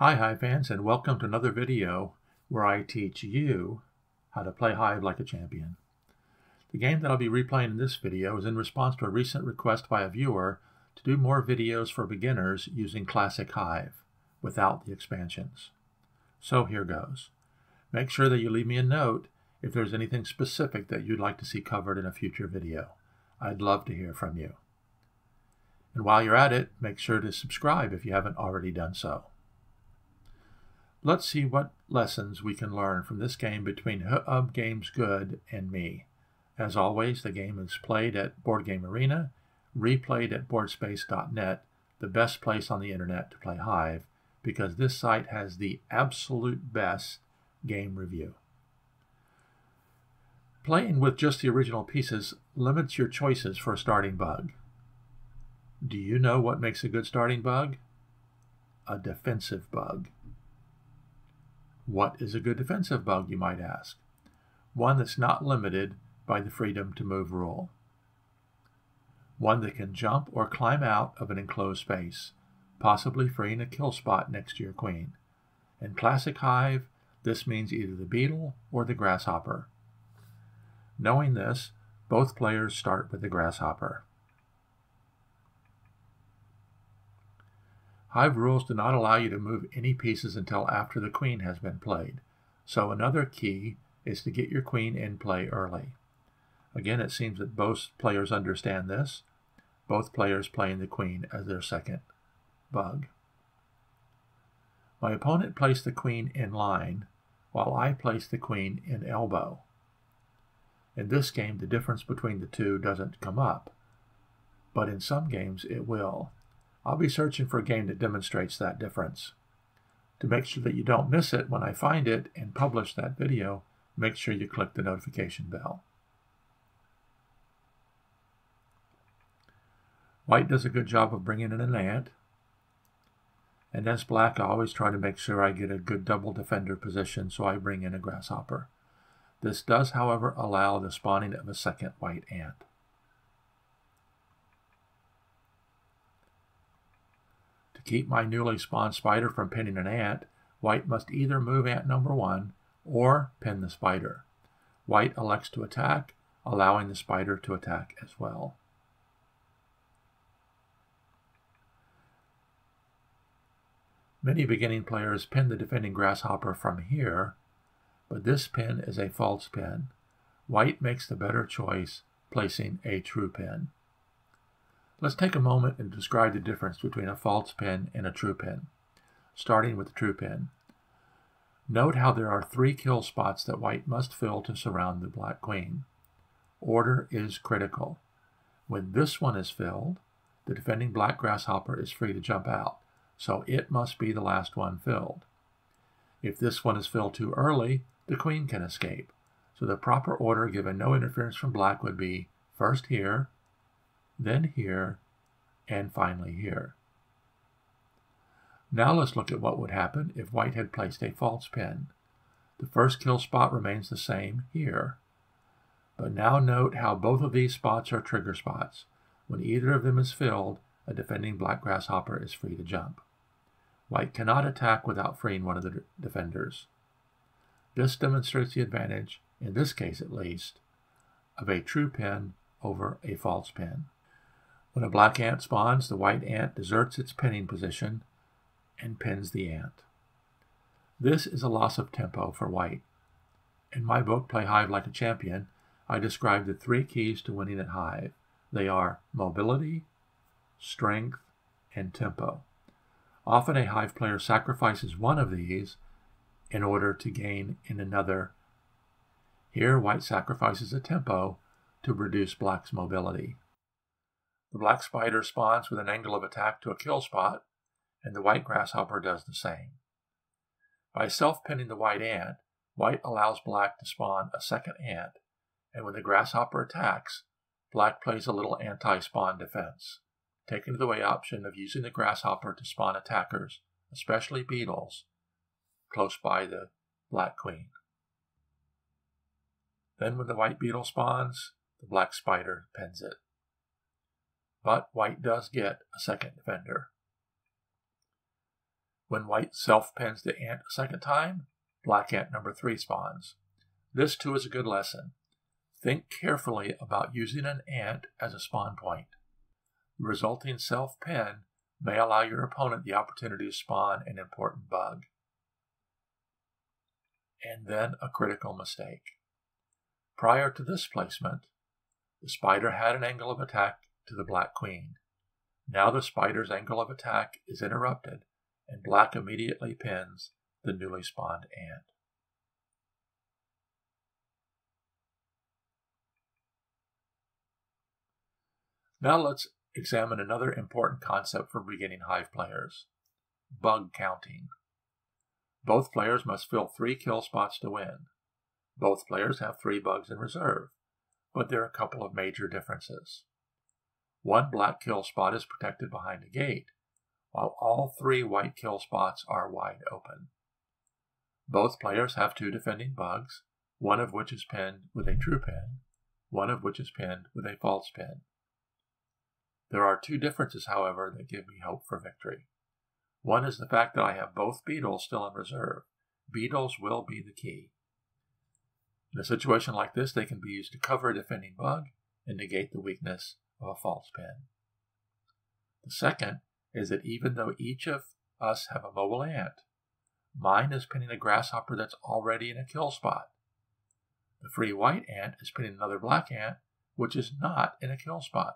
Hi Hive fans, and welcome to another video where I teach you how to play Hive like a champion. The game that I'll be replaying in this video is in response to a recent request by a viewer to do more videos for beginners using classic Hive without the expansions. So here goes. Make sure that you leave me a note if there's anything specific that you'd like to see covered in a future video. I'd love to hear from you. And while you're at it, make sure to subscribe if you haven't already done so. Let's see what lessons we can learn from this game between HuHub Games Good and me. As always, the game is played at Board Game Arena, replayed at BoardSpace.net, the best place on the internet to play Hive, because this site has the absolute best game review. Playing with just the original pieces limits your choices for a starting bug. Do you know what makes a good starting bug? A defensive bug. What is a good defensive bug, you might ask? One that's not limited by the freedom to move rule. One that can jump or climb out of an enclosed space, possibly freeing a kill spot next to your queen. In classic Hive, this means either the beetle or the grasshopper. Knowing this, both players start with the grasshopper. Hive rules do not allow you to move any pieces until after the queen has been played, so another key is to get your queen in play early. Again, it seems that both players understand this, both players playing the queen as their second bug. My opponent placed the queen in line, while I placed the queen in elbow. In this game, the difference between the two doesn't come up, but in some games it will. I'll be searching for a game that demonstrates that difference. To make sure that you don't miss it when I find it and publish that video, make sure you click the notification bell. White does a good job of bringing in an ant. And as black, I always try to make sure I get a good double defender position, so I bring in a grasshopper. This does, however, allow the spawning of a second white ant. Keep my newly spawned spider from pinning an ant, white must either move ant number one or pin the spider. White elects to attack, allowing the spider to attack as well. Many beginning players pin the defending grasshopper from here, but this pin is a false pin. White makes the better choice, placing a true pin. Let's take a moment and describe the difference between a false pin and a true pin, starting with the true pin. Note how there are three kill spots that white must fill to surround the black queen. Order is critical. When this one is filled, the defending black grasshopper is free to jump out, so it must be the last one filled. If this one is filled too early, the queen can escape, so the proper order given no interference from black would be first here, then here, and finally here. Now let's look at what would happen if white had placed a false pin. The first kill spot remains the same here, but now note how both of these spots are trigger spots. When either of them is filled, a defending black grasshopper is free to jump. White cannot attack without freeing one of the defenders. This demonstrates the advantage, in this case at least, of a true pin over a false pin. When a black ant spawns, the white ant deserts its pinning position and pins the ant. This is a loss of tempo for white. In my book, Play Hive Like a Champion, I describe the three keys to winning at Hive. They are mobility, strength, and tempo. Often a Hive player sacrifices one of these in order to gain in another. Here, white sacrifices a tempo to reduce black's mobility. The black spider spawns with an angle of attack to a kill spot, and the white grasshopper does the same. By self-pinning the white ant, white allows black to spawn a second ant, and when the grasshopper attacks, black plays a little anti-spawn defense, taking away the option of using the grasshopper to spawn attackers, especially beetles, close by the black queen. Then when the white beetle spawns, the black spider pins it. But white does get a second defender. When white self-pens the ant a second time, black ant number 3 spawns. This too is a good lesson. Think carefully about using an ant as a spawn point. The resulting self-pen may allow your opponent the opportunity to spawn an important bug. And then a critical mistake. Prior to this placement, the spider had an angle of attack to the black queen. Now the spider's angle of attack is interrupted, and black immediately pins the newly spawned ant. Now let's examine another important concept for beginning Hive players: bug counting. Both players must fill 3 kill spots to win. Both players have 3 bugs in reserve, but there are a couple of major differences. One black kill spot is protected behind a gate, while all 3 white kill spots are wide open. Both players have 2 defending bugs, one of which is pinned with a true pin, one of which is pinned with a false pin. There are 2 differences, however, that give me hope for victory. One is the fact that I have both beetles still in reserve. Beetles will be the key. In a situation like this, they can be used to cover a defending bug and negate the weakness of a false pin. The second is that even though each of us have a mobile ant, mine is pinning a grasshopper that's already in a kill spot. The free white ant is pinning another black ant, which is not in a kill spot.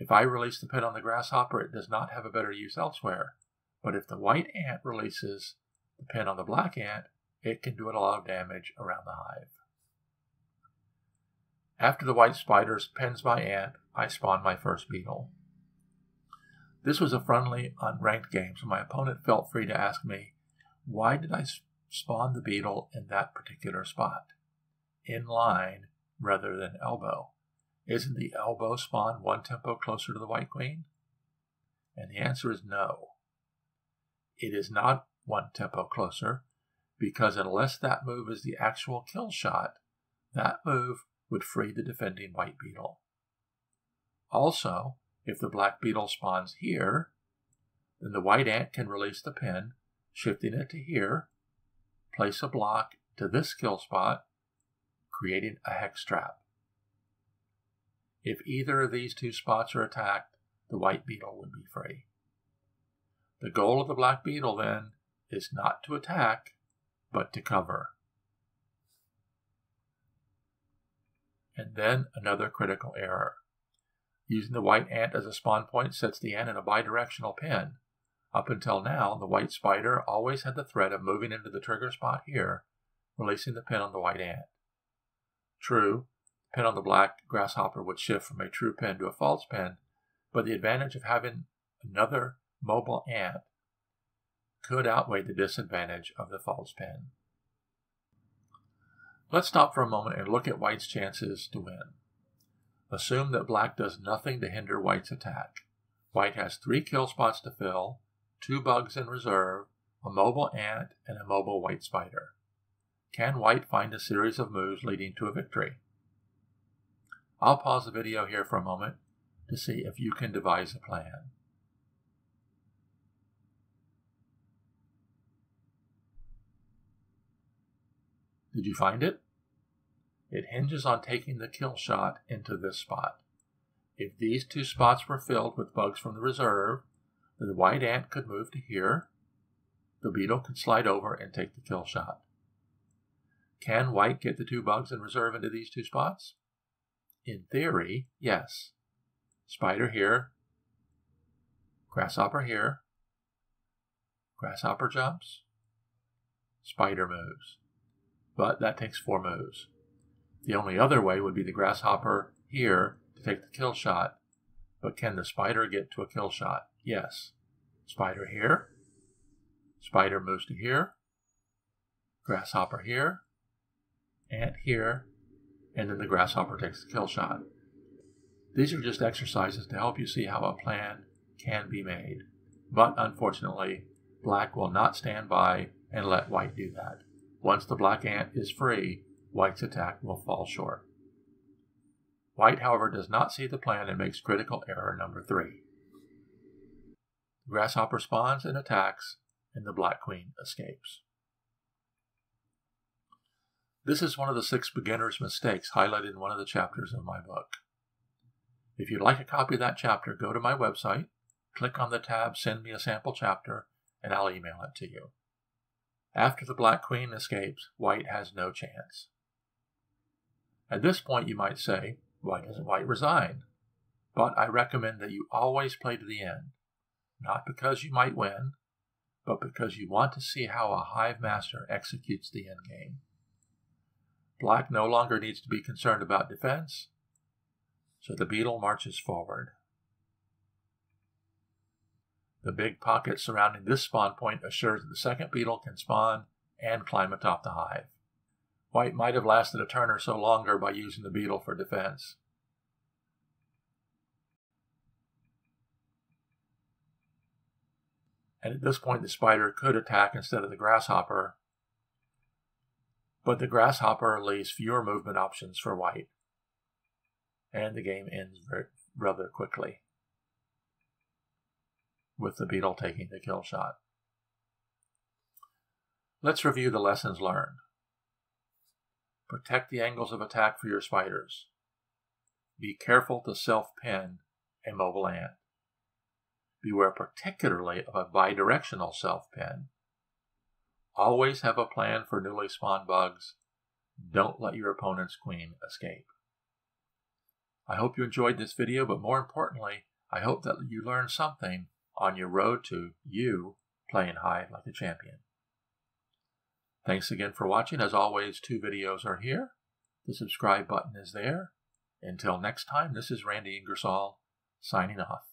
If I release the pin on the grasshopper, it does not have a better use elsewhere. But if the white ant releases the pin on the black ant, it can do a lot of damage around the hive. After the white spider pins my ant, I spawn my first beetle. This was a friendly, unranked game, so my opponent felt free to ask me, why did I spawn the beetle in that particular spot? In line rather than elbow. Isn't the elbow spawn 1 tempo closer to the white queen? And the answer is no. It is not 1 tempo closer, because unless that move is the actual kill shot, that move would free the defending white beetle. Also, if the black beetle spawns here, then the white ant can release the pin, shifting it to here, place a block to this kill spot, creating a hex trap. If either of these 2 spots are attacked, the white beetle would be free. The goal of the black beetle, then, is not to attack, but to cover. And then another critical error. Using the white ant as a spawn point sets the ant in a bidirectional pin. Up until now, the white spider always had the threat of moving into the trigger spot here, releasing the pin on the white ant. True, the pin on the black grasshopper would shift from a true pin to a false pin, but the advantage of having another mobile ant could outweigh the disadvantage of the false pin. Let's stop for a moment and look at white's chances to win. Assume that black does nothing to hinder white's attack. White has 3 kill spots to fill, 2 bugs in reserve, a mobile ant, and a mobile white spider. Can white find a series of moves leading to a victory? I'll pause the video here for a moment to see if you can devise a plan. Did you find it? It hinges on taking the kill shot into this spot. If these 2 spots were filled with bugs from the reserve, then the white ant could move to here. The beetle could slide over and take the kill shot. Can white get the 2 bugs in reserve into these 2 spots? In theory, yes. Spider here, grasshopper here, grasshopper jumps, spider moves. But that takes 4 moves. The only other way would be the grasshopper here to take the kill shot, but can the spider get to a kill shot? Yes. Spider here, spider moves to here, grasshopper here, ant here, and then the grasshopper takes the kill shot. These are just exercises to help you see how a plan can be made, but unfortunately, black will not stand by and let white do that. Once the black ant is free, white's attack will fall short. White, however, does not see the plan and makes critical error number 3. Grasshopper spawns and attacks, and the Black Queen escapes. This is one of the 6 beginner's mistakes highlighted in one of the chapters of my book. If you'd like a copy of that chapter, go to my website, click on the tab Send Me a Sample Chapter, and I'll email it to you. After the Black Queen escapes, White has no chance. At this point, you might say, why doesn't White resign? But I recommend that you always play to the end, not because you might win, but because you want to see how a Hive Master executes the endgame. Black no longer needs to be concerned about defense, so the beetle marches forward. The big pocket surrounding this spawn point assures that the second beetle can spawn and climb atop the hive. White might have lasted a turn or so longer by using the beetle for defense. And at this point the spider could attack instead of the grasshopper, but the grasshopper leaves fewer movement options for White, and the game ends rather quickly, with the beetle taking the kill shot. Let's review the lessons learned. Protect the angles of attack for your spiders. Be careful to self-pin a mobile ant. Beware particularly of a bidirectional self-pin. Always have a plan for newly spawned bugs. Don't let your opponent's queen escape. I hope you enjoyed this video, but more importantly, I hope that you learned something on your road to you playing Hive like a champion. Thanks again for watching. As always, 2 videos are here. The subscribe button is there. Until next time, this is Randy Ingersoll, signing off.